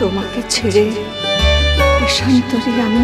তোমাকে ছেড়ে এশান্তরে আমি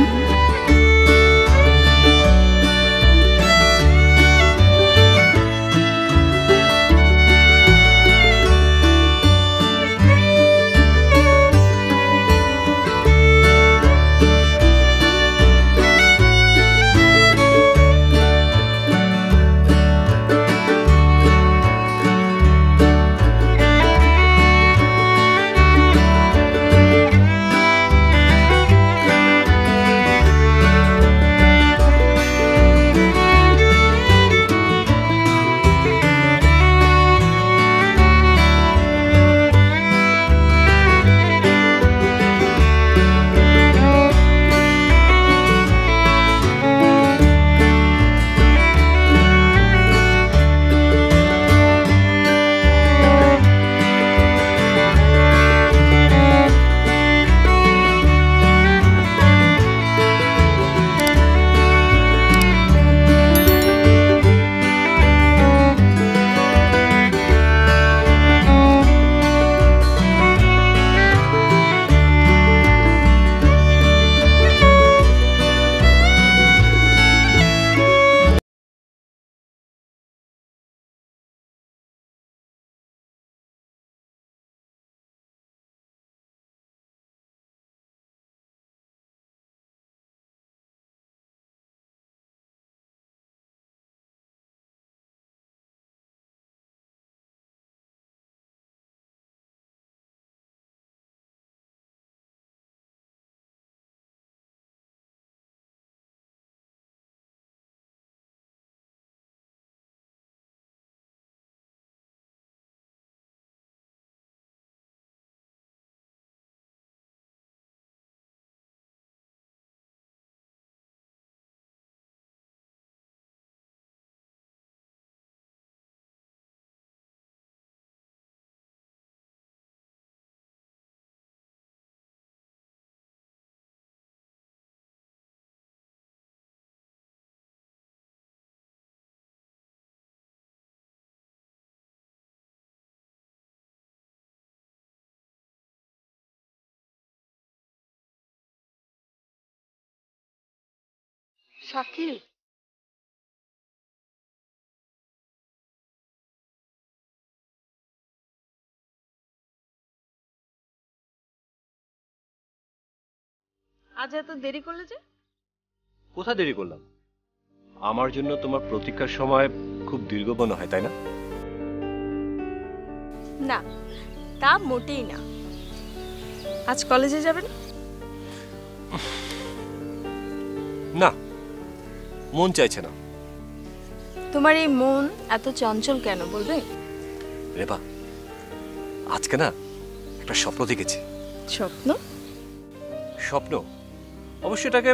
शाकिल आज এত দেরি করলে যে কোথায় দেরি করলাম আমার জন্য তোমার প্রতীক্ষার সময় খুব দীর্ঘ মনে হয় তাই না না তা মোটেই না আজ কলেজে যাবেন না मन चाहे ना तुम्हारे मन एत चंचल क्या बोल रेबा आज के ना एक स्वप्न देखे स्वप्न स्वप्न अवश्य एटाके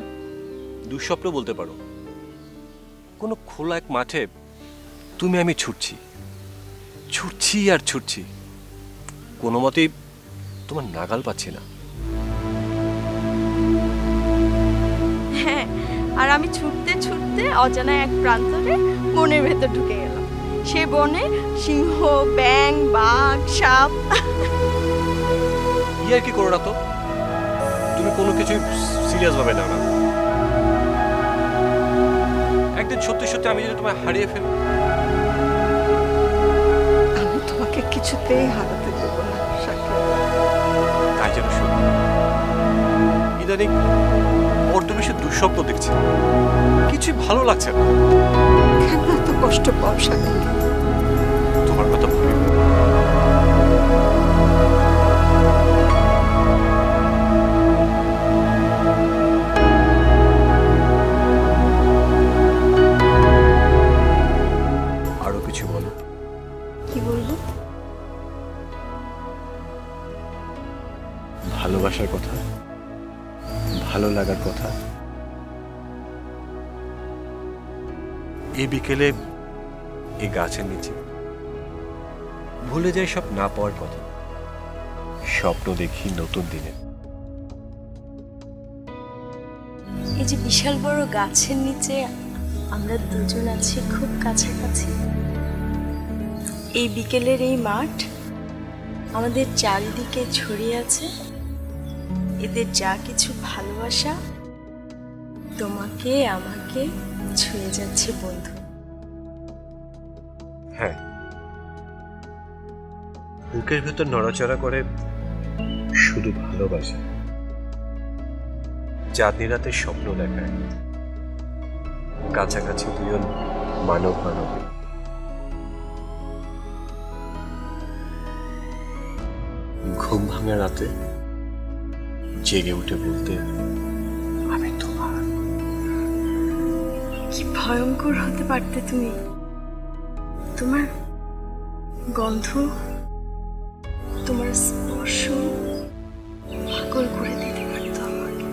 दुस्वप्न बोलते पारो कोनो खोला एक माठे तुमी आमी छुटछी छुटछी और छुटछी कोनो मतेई तुम्हार नागाल पाच्छी ना और आमी छुटते छुटते अजाना एक प्रान्तरे बनेर भेतर ढुके गेलाम से बने सिंह बैंग बाघ साप ये कि करो ना तो तुम कोनो किछु सिरियास भावे नाओ ना एकदिन सत्यि सत्यि आमी जोदि तुम्हें हारिए फेली आमी तुम्हें किछुतेई हाराते देब ना शाकिल ताई जेनो शुनो इदानीं तो बेशी दुस्वप्न देखছি কিছু ভালো লাগছে না কেন এত কষ্ট পাও শাকিল তোমার কথা ভুলে আরো কিছু বলো কি বলবো ভালোবাসার কথা ভালো লাগার কথা এই বিকেলে এই গাছের নিচে ভুলে যাই সব না পাওয়ার কথা স্বপ্ন দেখি নতুন দিনে এই যে বিশাল বড় গাছের নিচে আমরা দুজন আছি খুব কাছাকাছি এই বিকেলের এই মাঠ আমাদের চারিদিকে ছড়িয়ে আছে এদের যা কিছু ভালোবাসা তোমাকে আমাকে ছুঁয়ে যাচ্ছে বন্ধু। হ্যাঁ, বুকের ভেতর নড়াচড়া করে শুধু ভালোবাসা, চাঁদনি রাতে স্বপ্ন দেখায়, কাছাকাছি দুজন মানব মানবী। ঘুম ভাঙা রাতে জেগে উঠে বলতে আমি তোমার। কি ভয়ঙ্কর হতে পারতে তুমি, তোমার গন্ধ তোমার স্পর্শ পাগল করে দিতে পারত আমাকে।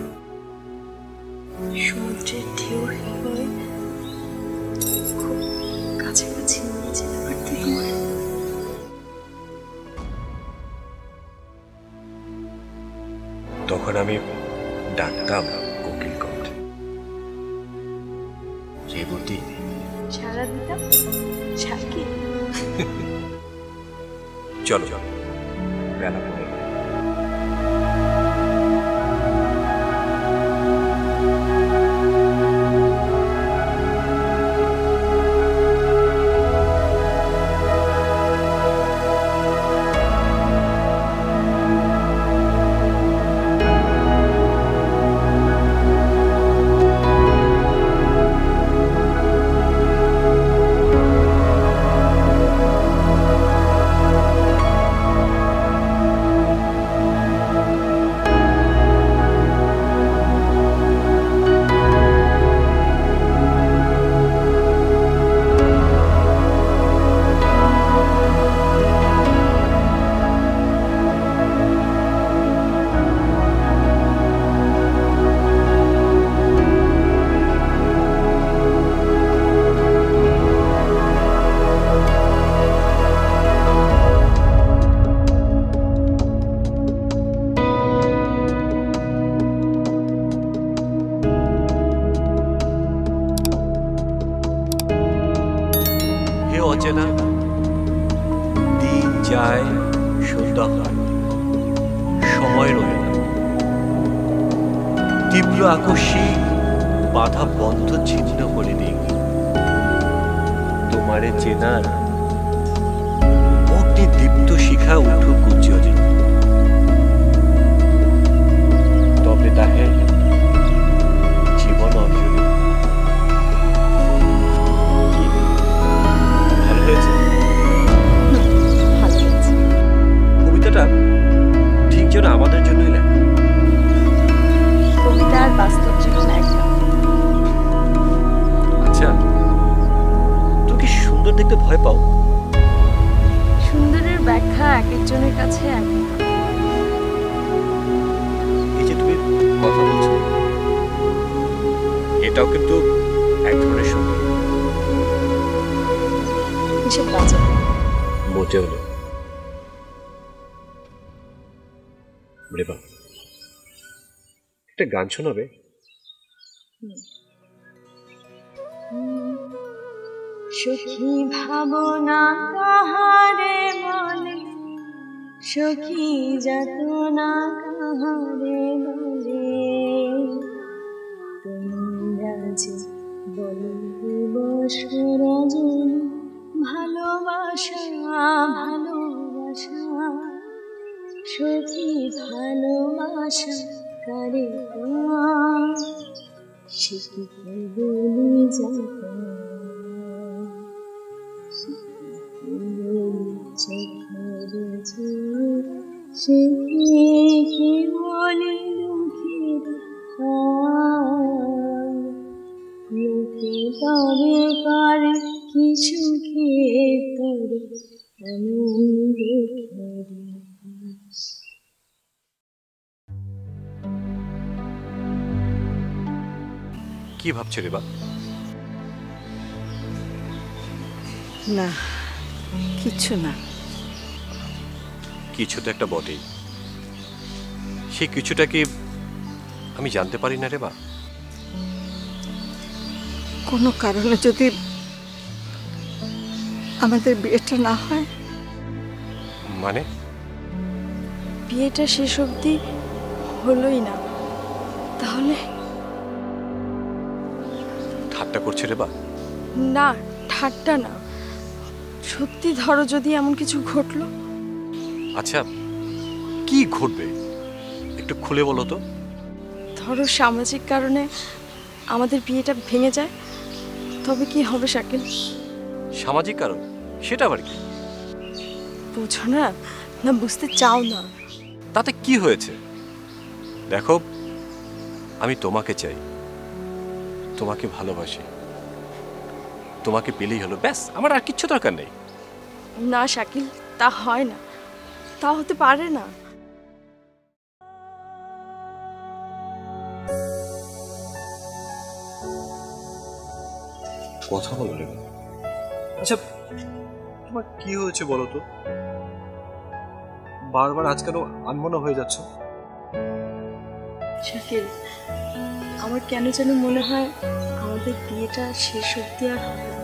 সমুদ্রের ঢেউ হয়ে খুব কাছাকাছি নিয়ে যেতে পারতে তোমার। তখন আমি ডাকতাম কোকিল কণ্ঠে, রেবতী সারা দিতাম সাকি। চলো চলো বেলা পড়ে। অচেনা দিন যায়, সন্ধ্যা হয়, সময় রয়ে না। তীব্র আকস্মিক বাধা বন্ধ ছিন্ন করে দিই তোমারে চেনার। অগ্নি দীপ্ত শিখা উঠুক উজ্জ্বল, তবে তাহে জীবন অর্জন। কবিতাটা ঠিক যেন আমাদের জন্যই লেখা। কবিতার বাস্তব জীবন একটা। আচ্ছা, তুমি কি সুন্দর দেখতে ভয় পাও? সুন্দরের ব্যাখ্যা এক একজনের কাছে এক। এই যে তুমি কথা বলছো, এটাও কিন্তু এক ধরনের সুন্দর। মোটেও না। একটা গান শোনাবে? সখী ভাবনা কাহারে বলে, সখী যাতনা কাহারে বলে, তোমরা যে বলিব সুরজন ভালোবাসা ভালোবাসা, সখী ভালোবাসা করে শিখি বলি যাতে লোকে তবে করে কিছু খেয়ে তরে আমি। কি ভাবছো রে বা? না কিছু না। কিছু তো একটা বটেই, সে কিছুটা কি আমি জানতে পারি না রে বা? কোনো কারণে যদি আমাদের বিয়েটা না হয়। মানে বিয়েটা শেষ অবধি হলোই না। তাহলে ঠাট্টা করছিস রে বা? না ঠাট্টা না, সত্যি ধরো যদি এমন কিছু ঘটলো। আচ্ছা কি ঘটবে একটু খুলে বলো তো। ধরো সামাজিক কারণে আমাদের বিয়েটা ভেঙে যায় তবে কি হবে শাকিল? সামাজিক কারণ সেটা আবার কি? বুঝো না, না বুঝতে চাও না, তাতে কি হয়েছে? দেখো আমি তোমাকে চাই, তোমাকে ভালোবাসি, তোমাকে পেলেই হলো ব্যাস, আমার আর কিচ্ছু দরকার নেই। না শাকিল তা হয় না, তা হতে পারে না। কথা বলো রে। আচ্ছা তোমার কি হয়েছে বলো তো? বারবার আজকাল আনমনা হয়ে যাচ্ছ। শাকিল আমার কেন যেন মনে হয় আমাদের বিয়েটা শেষ অবধি আর হবে না।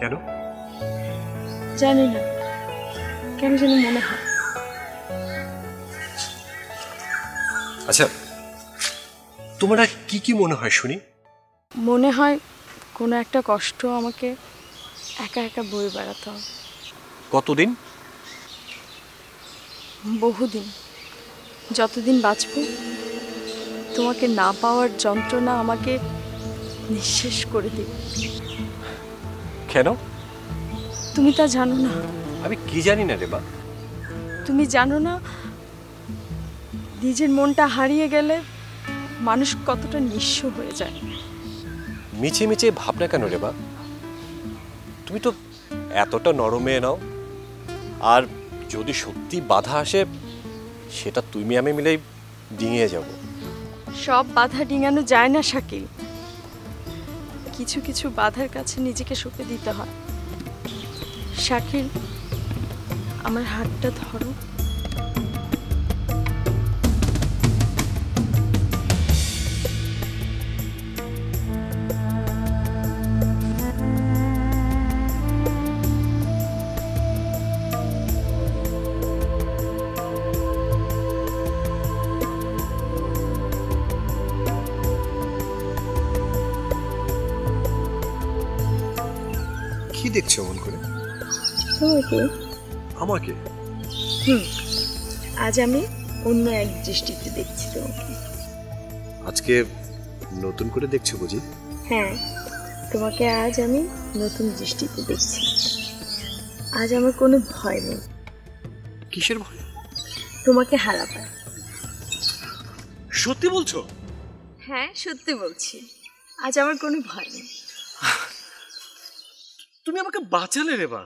কেন জানি না, কেন যেন মনে হয়। আচ্ছা তোমার কি কি মনে হয় শুনি? মনে হয় কোনো একটা কষ্ট আমাকে একা একা বয়ে বেড়াতে হবে। কতদিন? বহুদিন, যতদিন বাঁচব। তোমাকে না পাওয়ার যন্ত্রণা আমাকে নিঃশেষ করে দিবে। কেন তুমি তা জানো না? আমি কি জানি না রে বা? তুমি জানো না নিজের মনটা হারিয়ে গেলে মানুষ কতটা নিঃস্ব হয়ে যায়। মিছে মিছে ভাবনা কেন রে বা? তুমি তো এতটা নরমে নাও, আর যদি সত্যি বাধা আসে সেটা তুমি আমি মিলেই ডিঙিয়ে যাব। সব বাধা ডিঙানো যায় না শাকিল, কিছু কিছু বাধার কাছে নিজেকে সঁপে দিতে হয়। শাকিল আমার হাতটা ধরো। আমাকে আজ আমি অন্য এক দৃষ্টিতে দেখছি তোমাকে। আজকে নতুন করে দেখছো বুঝি? হ্যাঁ তোমাকে আজ আমি নতুন দৃষ্টিতে দেখছি। আজ আমার কোনো ভয় নেই। কিসের ভয়? তোমাকে হারাবার। সত্যি বলছো? হ্যাঁ সত্যি বলছি, আজ আমার কোনো ভয় নেই। তুমি আমাকে বাঁচালে রে বা।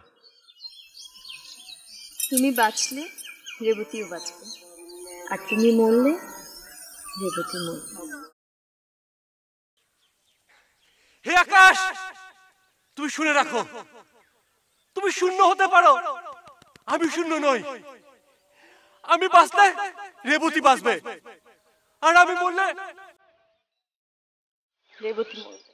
তুমি বাঁচলে রেবতীও বাঁচবে, আর তুমি মরলে রেবতী মরবে। হে আকাশ তুমি শুনে রাখো, তুমি শূন্য হতে পারো, আমি শূন্য নই। আমি বাঁচলে রেবতী বাঁচবে, আর আমি মরলে রেবতী মরবে।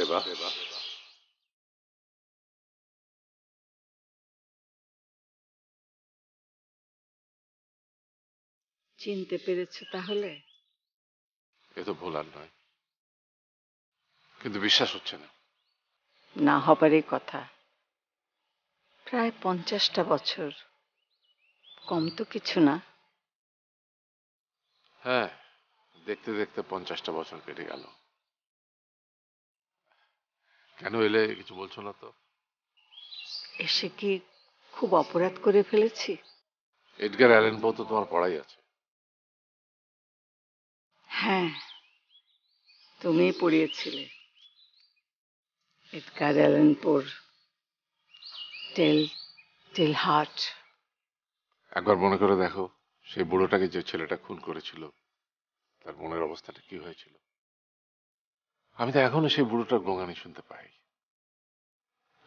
রেবা চিনতে পেরেছো তাহলে? এ তো ভোলার নয়, কিন্তু বিশ্বাস হচ্ছে না। না হবারই কথা, প্রায় 50টা বছর কম তো কিছু না। হ্যাঁ দেখতে দেখতে 50টা বছর কেটে গেল। কেন এলে কিছু বলছো না তো? এসে কি খুব অপরাধ করে ফেলেছি? এডগার অ্যালেন পো তো তোমার পড়াই আছে। হ্যাঁ তুমি পড়িয়েছিলে এডগার অ্যালেন পোর টেল হার্ট। একবার মনে করে দেখো সেই বুড়োটাকে যে ছেলেটা খুন করেছিল তার মনের অবস্থাটা কি হয়েছিল। আমি তো এখনো সেই বুড়োটার গোঙানি শুনতে পাই।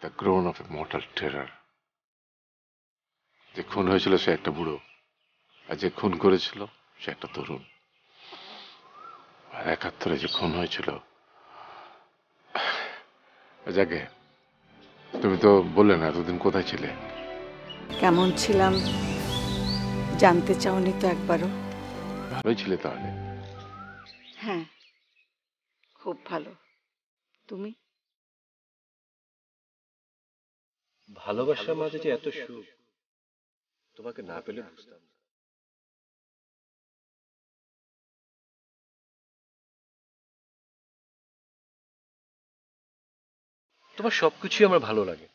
the groan of a mortal terror. যে খুন হয়েছিল সে একটা বুড়ো, আর যে খুন করেছিল সে একটা তরুণ। আর ৭১ যে খুন হয়েছিল, যাকে তুমি তো বললে না এতদিন কোথায় ছিলে? কেমন ছিলাম জানতে চাওনি তো একবারও? ভালোই ছিলে তাহলে? হ্যাঁ, খুব ভালো। তুমি? ভালোবাসার মাঝে যে এত সুখ, তোমাকে না পেলে বুঝতাম না। তোমার সবকিছুই আমার ভালো লাগে,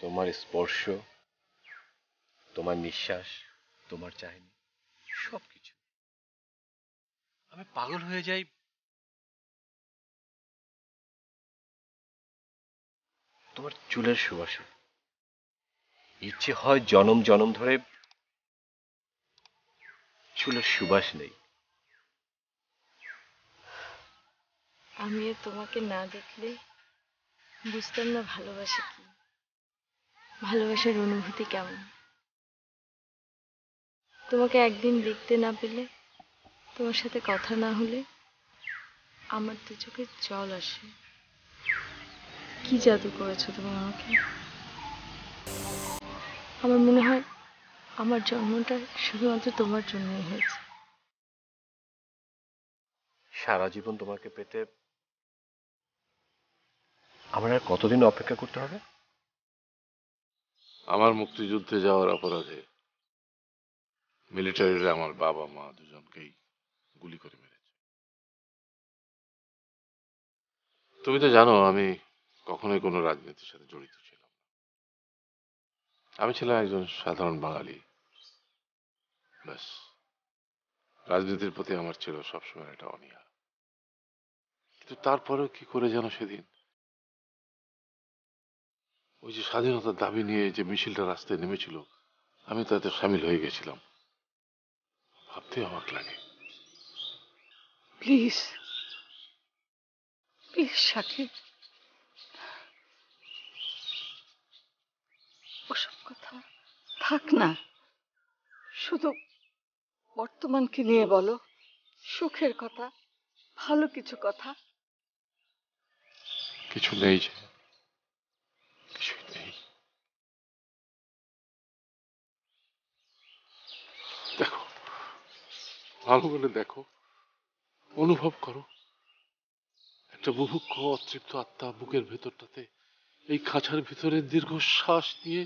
তোমার স্পর্শ, তোমার নিঃশ্বাস, তোমার চাহনি, সবকিছু। আমি পাগল হয়ে যাই তোমার চুলের সুবাসে। ইচ্ছে হয় জনম জনম ধরে চুলের সুবাস নেই। আমি তোমাকে না দেখলে বুঝতাম না ভালোবাসা কি, ভালোবাসার অনুভূতি কেমন। তোমাকে একদিন দেখতে না পেলে, তোমার সাথে কথা না হলে আমার দু চোখে জল আসে। কি জাদু করেছো তুমি আমাকে! আমার মনে হয় আমার জন্মটা শুধুমাত্র তোমার জন্যই হয়েছে। সারা জীবন তোমাকে পেতে আমার আর কতদিন অপেক্ষা করতে হবে? আমার মুক্তিযুদ্ধে যাওয়ার অপরাধে মিলিটারিরা আমার বাবা মা দুজনকেই গুলি করে মেরেছে। তুমি তো জানো আমি কখনোই কোনো রাজনীতির সাথে জড়িত ছিলাম না। আমি ছিলাম একজন সাধারণ বাঙালি। ব্যাস, রাজনীতির প্রতি আমার ছিল সবসময় একটা অনীহা। কিন্তু তারপরেও কি করে জানো, সেদিন ওই যে স্বাধীনতার দাবি নিয়ে যে মিছিলটা রাস্তায় নেমেছিল, আমি তাতে সামিল হয়ে গেছিলাম। ভাবতে অবাক লাগে। প্লিজ প্লিজ শাকিব, ওসব কথা থাক না, শুধু বর্তমানকে নিয়ে বলো, সুখের কথা, ভালো কিছু কথা। কিছু নেই, দেখো, ভালো করে দেখো, অনুভব করো। একটা বুভুক্ষ অতৃপ্ত আত্মা বুকের ভেতরটাতে এই খাঁচার ভিতরে দীর্ঘশ্বাস নিয়ে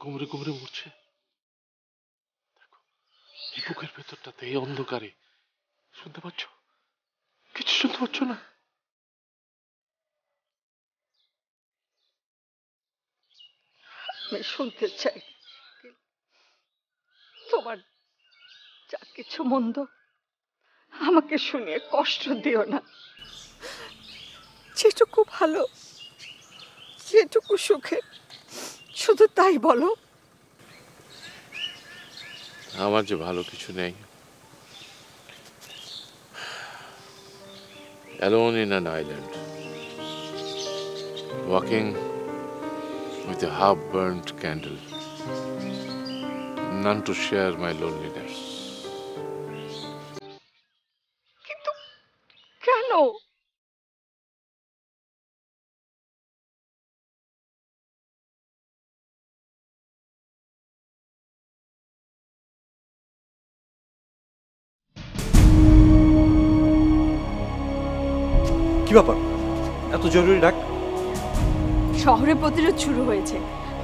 গুমড়ে গুমড়ে মরছে। এই বুকের ভেতরটাতে, এই অন্ধকারে, শুনতে পাচ্ছ? কিছু শুনতে পাচ্ছ না? আমি শুনতে চাই তোমার যা কিছু মন্দ। আমাকে শুনিয়ে কষ্ট দিও না। যেটুকু ভালো, যেটুকু সুখে, শুধু তাই বলো। আমার যে ভালো কিছু নেই। Alone in an island, walking with a half-burned candle, none to share my loneliness. কিন্তু কেন? কি ব্যাপার, এত জরুরি ডাক? শহরে প্রতিরোধ শুরু হয়েছে,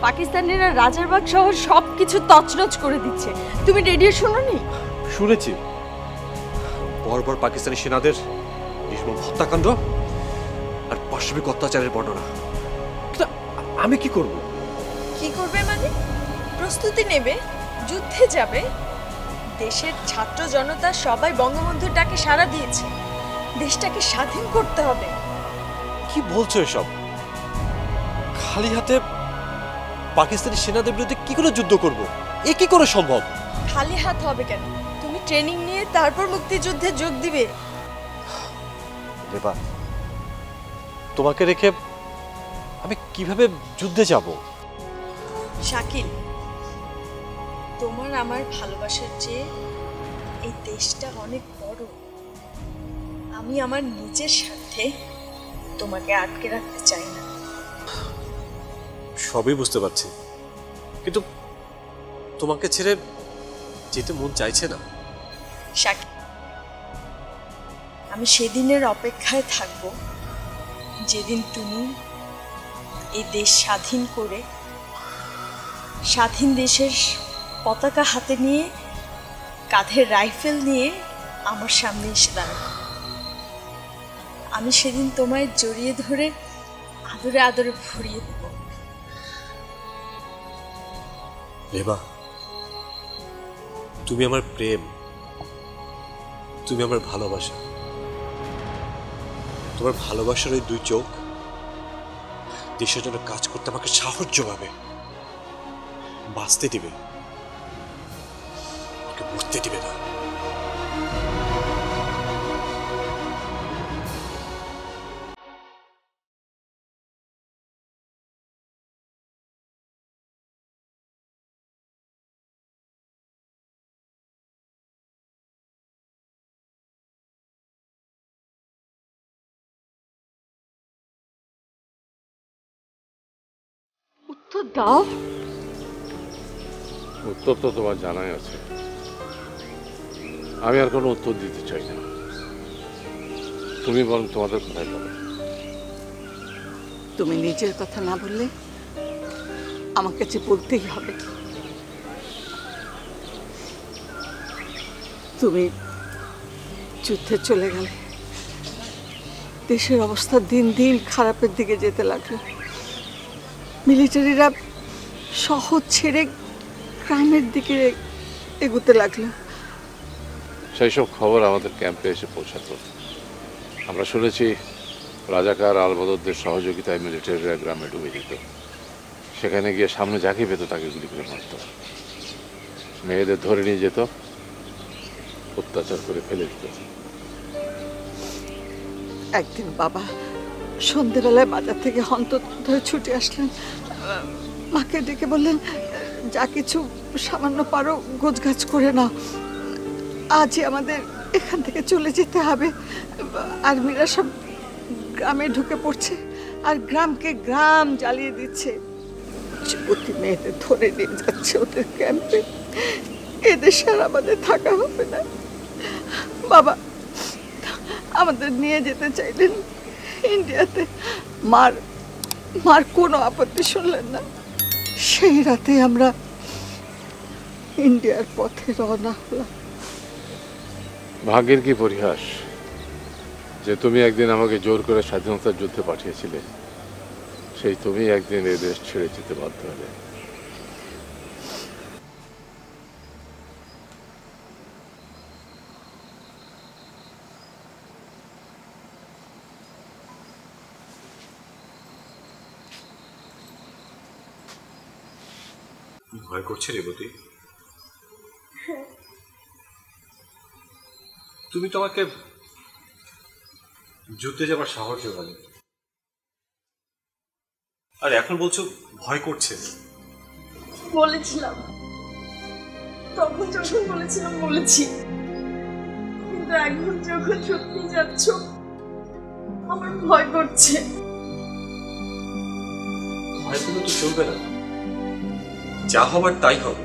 পাকিস্তানিরা রাজারবাগ শহর সবকিছু তছনছ করে দিচ্ছে। তুমি রেডিও শুনোনি? শুনেছি। বর্বর পাকিস্তানি সেনাদের নির্মম হত্যাকাণ্ড আর পাশবিক অত্যাচারের বর্ণনা। আমি কি করব? কি করবে মানে? প্রস্তুতি নেবে, যুদ্ধে যাবে। দেশের ছাত্র জনতা সবাই বঙ্গবন্ধুর ডাকে সাড়া দিয়েছে। দেশটাকে স্বাধীন করতে হবে। কি বলছো এসব? খালি হাতে পাকিস্তানি সেনাদের বিরুদ্ধে কি করে যুদ্ধ করব? এ কি করে সম্ভব? খালি হাত হবে কেন? তুমি ট্রেনিং নিয়ে তারপর মুক্তিযুদ্ধে যোগ দিবে। রেবা, তোমাকে রেখে আমি কিভাবে যুদ্ধে যাব? শাকিল, তোমার আমার ভালোবাসার চেয়ে এই দেশটা অনেক বড়। আমি আমার নিজের সাথে তোমাকে আটকে রাখতে চাই না। সবই বুঝতে পারছি, কিন্তু তোমাকে ছেড়ে যেতে মন চাইছে না। শাকিল, আমি সেদিনের অপেক্ষায় থাকব যেদিন তুমি এই দেশ স্বাধীন করে স্বাধীন দেশের পতাকা হাতে নিয়ে কাঁধে রাইফেল নিয়ে আমার সামনে এসে দাঁড়াবে। আমি সেদিন তোমায় জড়িয়ে ধরে আদরে আদরে ভরিয়ে দেব। রেবা, তুমি আমার প্রেম, তুমি আমার ভালোবাসা। তোমার ভালোবাসার ওই দুই চোখ দেশের জন্য কাজ করতে আমাকে সাহস যোগাবে, বাঁচতে দিবে, আমাকে মরতে দিবে না। উত্তর দাও। উত্তর তো তোমার জানাই আছে, আমি আর কোনো উত্তর দিতে চাই না। তুমি বরং তোমাদের কথাই বলো। তুমি নিজের কথা না বললে আমার কাছে বলতেই হবে। তুমি যুদ্ধে চলে গেলে, দেশের অবস্থা দিন দিন খারাপের দিকে যেতে লাগলো। মিলিটারিরা শহর ছেড়ে গ্রামের দিকে এগুতে লাগলো। সেই সব খবর আমাদের ক্যাম্পে এসে পৌঁছাতো। আমরা শুনেছি রাজাকার আলবদরদের সহযোগিতায় মিলিটারিরা গ্রামে ডুবে যেত, সেখানে গিয়ে সামনে যাকে পেত তাকে গুলি করে মারত, মেয়েদের ধরে নিয়ে যেত, অত্যাচার করে ফেলে দিত। একদিন বাবা সন্ধ্যেবেলায় বাজার থেকে হন্তদন্ত হয়ে ছুটে আসলেন, মাকে ডেকে বললেন, যা কিছু সামান্য পারো গোছগাছ করে নাও, আজই আমাদের এখান থেকে চলে যেতে হবে। আর্মিরা সব গ্রামে ঢুকে পড়ছে আর গ্রামকে গ্রাম জ্বালিয়ে দিচ্ছে, যুবতী মেয়েদের ধরে নিয়ে যাচ্ছে ওদের ক্যাম্পে, এদের আর আমাদের থাকা হবে না। বাবা আমাদের নিয়ে যেতে চাইলেন ইন্ডিয়াতে, মার মার কোনো আপত্তি শুনলেন না। সেই রাতে আমরা ইন্ডিয়ার পথে রওনা হলাম। ভাগ্যের কি পরিহাস যে তুমি একদিন আমাকে জোর করে স্বাধীনতার যুদ্ধে পাঠিয়েছিলে, সেই তুমি একদিন এই দেশ ছেড়ে যেতে বাধ্য হলে। ভয় করছে রেবতী? তুমি তো আমাকে যুদ্ধে যাবার সাহস জোগালে, আর এখন বলছো ভয় করছে। বলেছিলাম, তখন যখন বলেছিলাম বলেছি, কিন্তু এখন যখন সত্যি যাচ্ছ আমার ভয় করছে। ভয় পেলে তো চলবে না, যা হবার তাই হবে।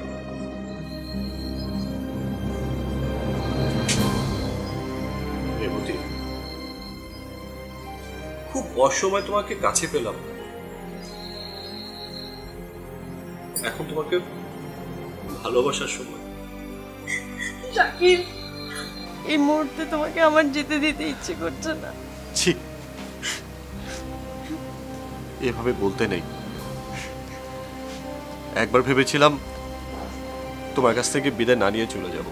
খুব অসময় তোমাকে কাছে পেলাম, এখন তোমাকে ভালোবাসার সময়। শাকিল, এই মুহূর্তে তোমাকে আমার যেতে দিতে ইচ্ছে করছে না। ঠিক এভাবে বলতে নেই। একবার ভেবেছিলাম তোমার কাছ থেকে বিদায় না নিয়ে চলে যাব,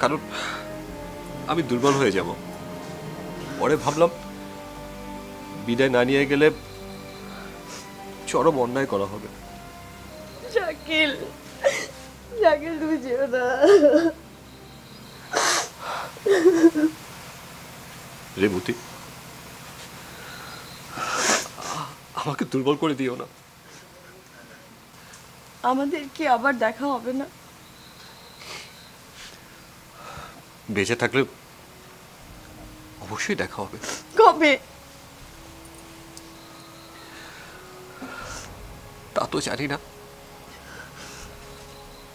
কারণ আমি দুর্বল হয়ে যাব। পরে ভাবলাম বিদায় না নিয়ে গেলে চরম অন্যায় করা হবে। শাকিল, শাকিল তুমি যেও না। রেবতী, আমাকে দুর্বল করে দিও না। আমাদের কি আবার দেখা হবে না? বেঁচে থাকলে অবশ্যই দেখা হবে। কবে তা তো জানি না,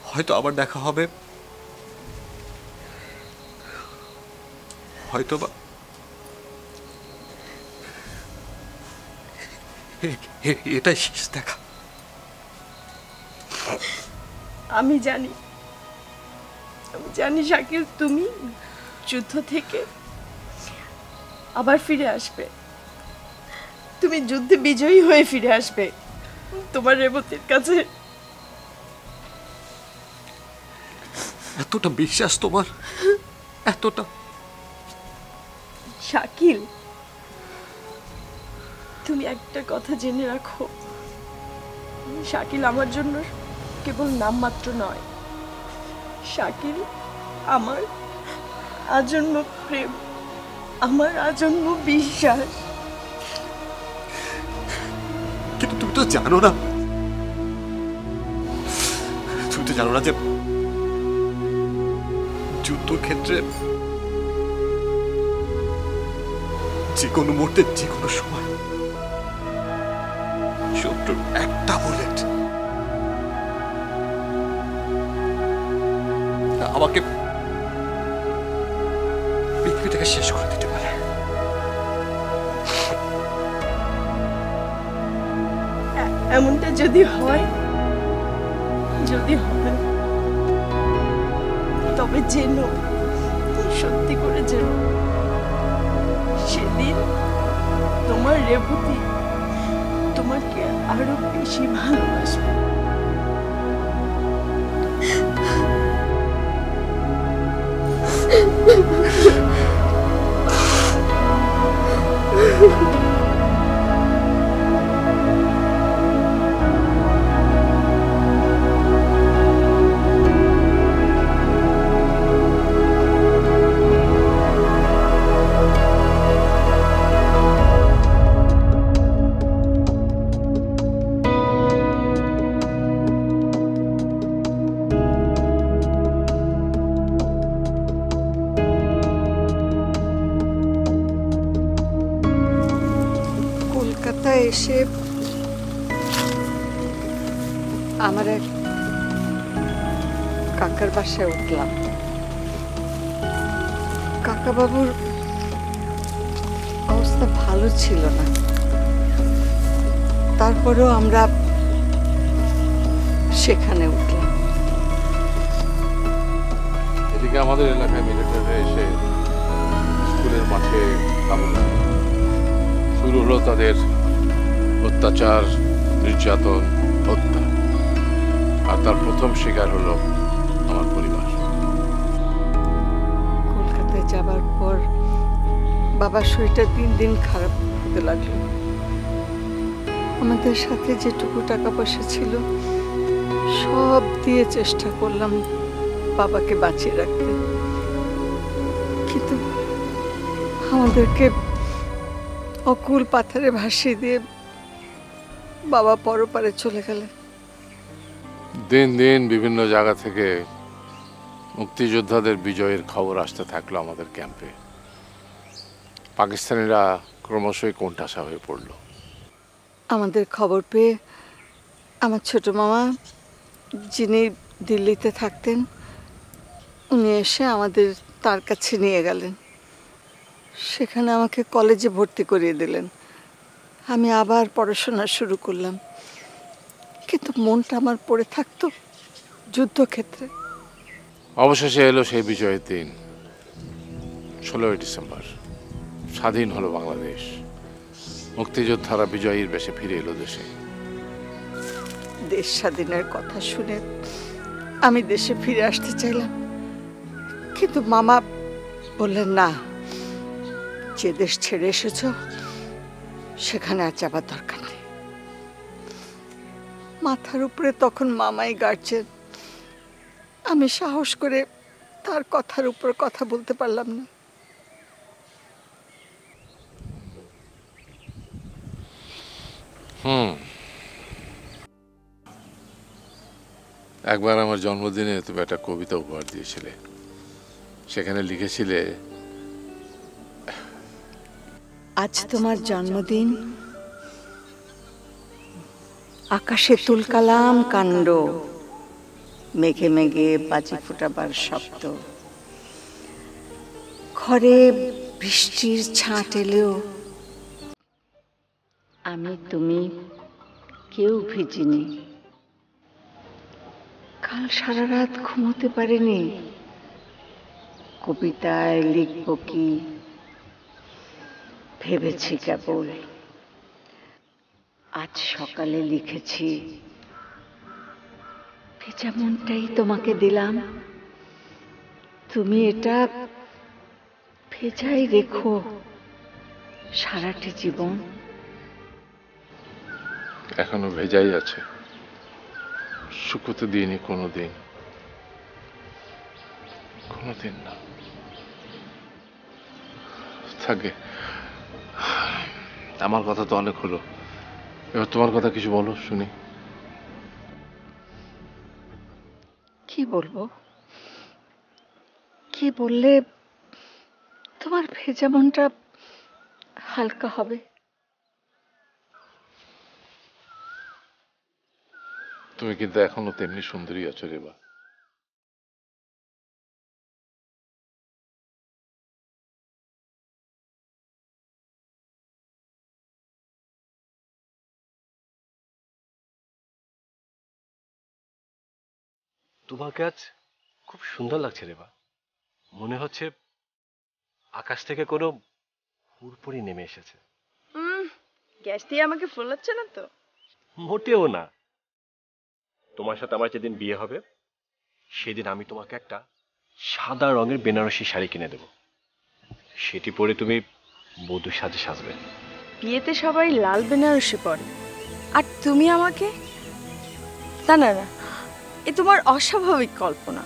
হয়তো আবার দেখা হবে, হয়তো বা এটাই শেষ দেখা। আমি জানি, আমি জানি শাকিল, তুমি যুদ্ধ থেকে আবার ফিরে আসবে, তুমি যুদ্ধে বিজয়ী হয়ে ফিরে আসবে তোমার রেবতীর কাছে। এতটা বিশ্বাস তোমার? এতটা? শাকিল, তুমি একটা কথা জেনে রাখো, শাকিল আমার জন্য কেবল নামমাত্র নয়, শাকিল আমার আজন্ম প্রেম, আমার আজন্ম বিশ্বাস। কিন্তু তুমি তো জানো না, তুমি তো জানো না যে যুদ্ধক্ষেত্রে যে কোনো মুহূর্তে যে কোনো সময় শত্রুর একটা বুলেট আমাকে পৃথিবীটাকে শেষ করে দিতে পারে। এমনটা যদি হয়, যদি হয় তবে যেন, সত্যি করে যেন সেদিন তোমার রেবতী তোমাকে আরো বেশি ভালোবাসবে। এসে আমার এক কাকার বাসায় উঠলাম। কাকা বাবুর অবস্থা ভালো ছিল না, তারপরেও আমরা সেখানে উঠলাম। এদিকে আমাদের এলাকায় মিলিটারিরা এসে স্কুলের মাঠে হামলা শুরু হলো, তাদের অত্যাচার, নির্যাতন, হত্যা, আর তার প্রথম শিকার হলো আমার পরিবার। কলকাতায় যাবার পর বাবার শরীরটা দিন দিন খারাপ হতে লাগলো। আমাদের সাথে যেটুকু টাকা পয়সা ছিল সব দিয়ে চেষ্টা করলাম বাবাকে বাঁচিয়ে রাখতে, কিন্তু আমাদেরকে অকুল পাথারে ভাসিয়ে দিয়ে বাবা পরপারে চলে গেলেন। দিন দিন বিভিন্ন জায়গা থেকে মুক্তিযোদ্ধাদের বিজয়ের খবর আসতে থাকলো আমাদের ক্যাম্পে। পাকিস্তানিরা ক্রমশই কোণঠাসা হয়ে পড়ল। আমাদের খবর পেয়ে আমার ছোট মামা, যিনি দিল্লিতে থাকতেন, উনি এসে আমাদের তার কাছে নিয়ে গেলেন। সেখানে আমাকে কলেজে ভর্তি করিয়ে দিলেন। আমি আবার পড়াশোনা শুরু করলাম, কিন্তু মনটা আমার পড়ে থাকতো যুদ্ধক্ষেত্রে। অবশেষে এলো সেই বিজয়ের দিন, 16ই ডিসেম্বর। স্বাধীন হলো বাংলাদেশ, মুক্তিযোদ্ধারা বিজয়ীর বেশে ফিরে এলো দেশে। দেশ স্বাধীনের কথা শুনে আমি দেশে ফিরে আসতে চাইলাম, কিন্তু মামা বললেন, না, যে দেশ ছেড়ে এসেছ সেখানে আর যাবার দরকার নেই। মাথার উপরে তখন মামাই গার্জেন, আমি সাহস করে তার কথার উপর কথা বলতে পারলাম না। एक बार हमारे जन्मदिने तुम्हें एक कविता उपहार दिए सेखाने लिखेছিলে आज तुम्हार जन्मदिन आकाशे तुलकालाम कांड मेघे मेघे बाजी फुटाबार शब्द घरे বৃষ্টির ছাঁট এলেও আমি তুমি কেউ ভিজিনি কাল সারা রাত ঘুমোতে পারিনি কবিতায় লিখব কি ভেবেছি কেবল আজ সকালে লিখেছি ভেজা মনটাই তোমাকে দিলাম তুমি এটা ভেজাই রেখো সারাটি জীবন এখনো ভেজাই আছে শুকোতে দিইনি কোনোদিন কোনোদিন না থাকে আমার কথা তো অনেক হলো এবার তোমার কথা কিছু বলো শুনি কি বলবো কি বললে তোমার ভেজা মনটা হালকা হবে তুমি কিন্তু এখনো তেমনি সুন্দরী আছো রেবা তোমাকে আজ খুব সুন্দর লাগছে রেবা মনে হচ্ছে আকাশ থেকে কোনো পুরপুরি নেমে এসেছে গ্যাস দিয়ে আমাকে ফোলাচ্ছে না তো মোটেও না তোমার সাথে আমার যেদিন বিয়ে হবে সেদিন আমি তোমাকে একটা সাদা রঙের বেনারসি শাড়ি কিনে দেব সেটি পরে তুমি বধূ সাজে সাজবে বিয়েতে সবাই লাল বেনারসি পরে আর তুমি আমাকে না না না এ তোমার অস্বাভাবিক কল্পনা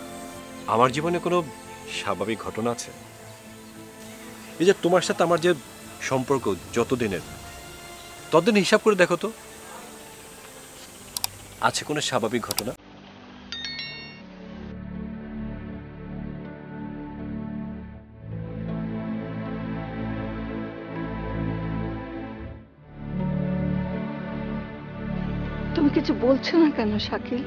আমার জীবনে কোনো স্বাভাবিক ঘটনা আছে এই যে তোমার সাথে আমার যে সম্পর্ক যতদিনের ততদিন হিসাব করে দেখো তো আছে কোনো স্বাভাবিক ঘটনা তুমি কিছু বলছো না কেন শাকিল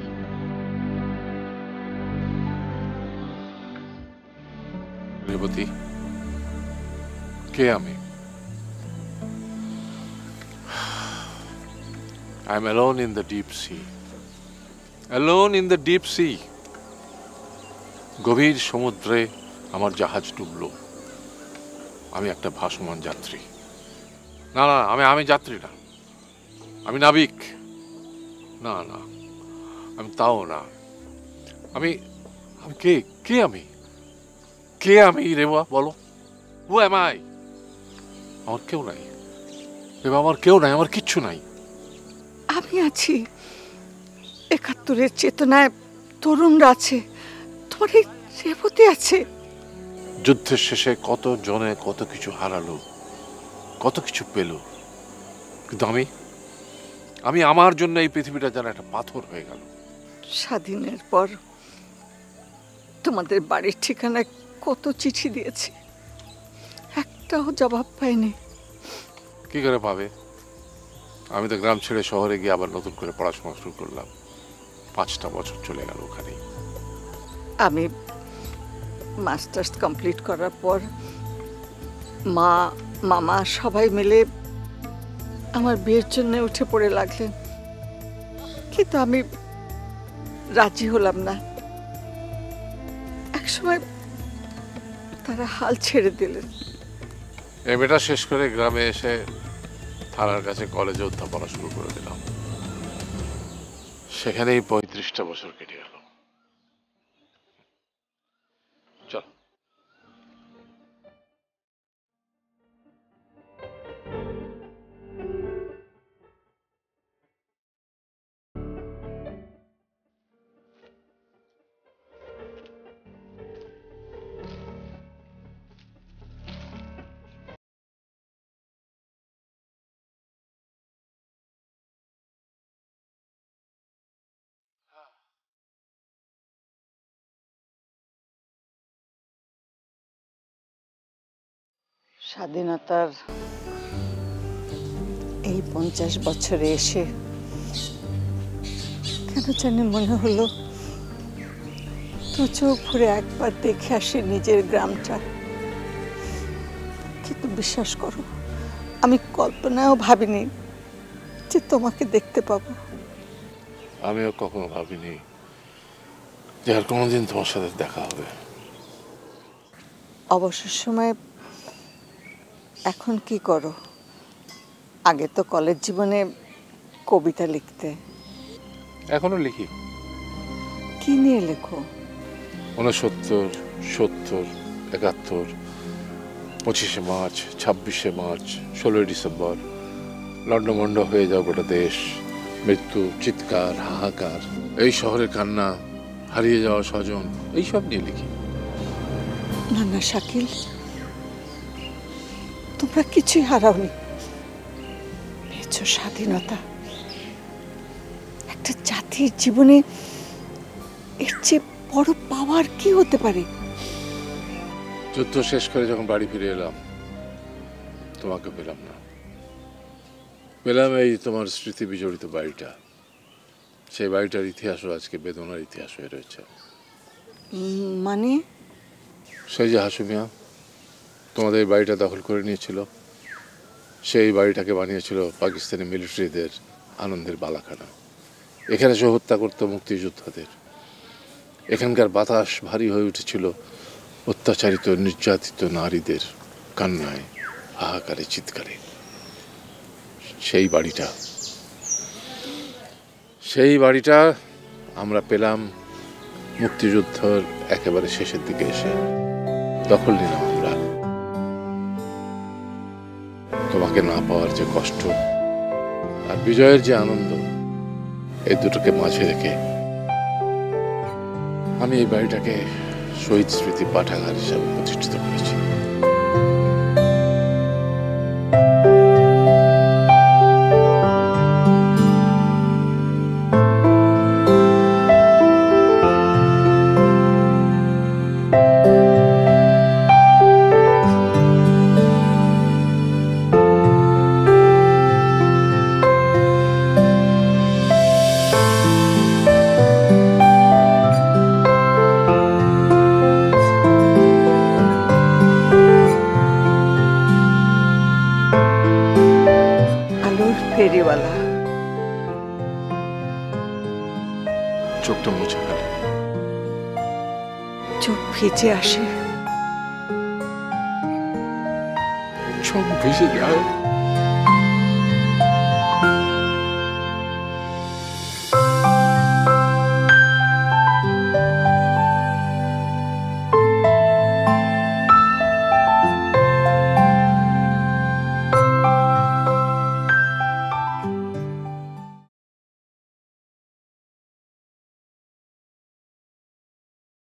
রেবতী কে আমি I'm alone in the deep sea গভীর সমুদ্রে আমার জাহাজ ডুবলো আমি একটা ভাসমান যাত্রী না না আমি যাত্রী না আমি নাবিক না না আমি তাও না আমি কে কে আমি রেবা বলো Who am I? আমার কেউ নাই রেবা আমার কেউ নাই আমার কিচ্ছু নাই আমি আছি একাত্তরের চেতনায় তরুণরা আছে তোমার এই রেবতী আছে যুদ্ধের শেষে কত জনে কত কিছু হারালো কত কিছু পেল কিন্তু আমি আমার জন্য এই পৃথিবীটা যেন একটা পাথর হয়ে গেল স্বাধীনের পর তোমাদের বাড়ির ঠিকানায় কত চিঠি দিয়েছি একটাও জবাব পাইনি কি করে পাবে আমি তো গ্রাম ছেড়ে শহরে গিয়ে আবার নতুন করে পড়াশোনা শুরু করলাম ৫টা বছর চলে গেল ওখানে আমি মাস্টার্স কমপ্লিট করার পর মা মামা সবাই মিলে আমার বিয়ের জন্য উঠে পড়ে লাগলেন কিন্তু আমি রাজি হলাম না একসময় তারা হাল ছেড়ে দিলেন এই বেটা শেষ করে গ্রামে এসে থানার কাছে কলেজে অধ্যাপনা শুরু করে দিলাম সেখানেই ৩৫টা বছর কেটে গেল স্বাধীনতার এই 50 বছরে এসে কেন জানি মনে হলো তো চোখ ভরে একবার দেখে আসি নিজের গ্রামটা। কিন্তু বিশ্বাস করো আমি কল্পনাও ভাবিনি যে তোমাকে দেখতে পাবো। আমিও কখনো ভাবিনি যে আর কোনোদিন তোমার সাথে দেখা হবে। অবসর সময় এখন কি করো? আগে তো কলেজ জীবনে কবিতা লিখতে। এখনো লিখি। কি নিয়ে লেখো? ৬৯, ৭০, ৭১, ২৫শে মার্চ, ২৬শে মার্চ, ১৬ই ডিসেম্বর, লণ্ডমণ্ড হয়ে যাও গোটা দেশ, মৃত্যু, চিৎকার, হাহাকার, এই শহরের কান্না, হারিয়ে যাওয়া স্বজন, এইসব নিয়ে লিখি। না না শাকিল, তোমরা কিছুই হারাওনি, পেয়েছো স্বাধীনতা। একটা জাতির জীবনে এর চেয়ে বড় পাওয়ার কি হতে পারে? যুদ্ধ শেষ করে যখন বাড়ি ফিরে এলাম তোমাকে পেলাম না, পেলাম এই তোমার স্মৃতি বিজড়িত বাড়িটা। সেই বাড়িটার ইতিহাসও আজকে বেদনার ইতিহাস হয়ে রয়েছে। মানে? সেই যে হাসুমিয়া তোমাদের বাড়িটা দখল করে নিয়েছিল, সেই বাড়িটাকে বানিয়েছিল পাকিস্তানি মিলিটারিদের আনন্দের বালাখানা। এখানে সে হত্যা করতো মুক্তিযোদ্ধাদের। এখানকার বাতাস ভারী হয়ে উঠেছিল অত্যাচারিত নির্যাতিত নারীদের কান্নায়, হাহাকারে, চিৎকারে। সেই বাড়িটা আমরা পেলাম মুক্তিযুদ্ধের একেবারে শেষের দিকে এসে, দখল নিলাম আমরা। তোমাকে না পাওয়ার যে কষ্ট আর বিজয়ের যে আনন্দ, এই দুটোকে মাঝে রেখে আমি এই বাড়িটাকে শহীদ স্মৃতি পাঠাগার হিসাবে প্রতিষ্ঠিত করেছি। চোখটা মুছে ফেলে, চোখ ভিজে আসে, চোখ ভিজে যায়।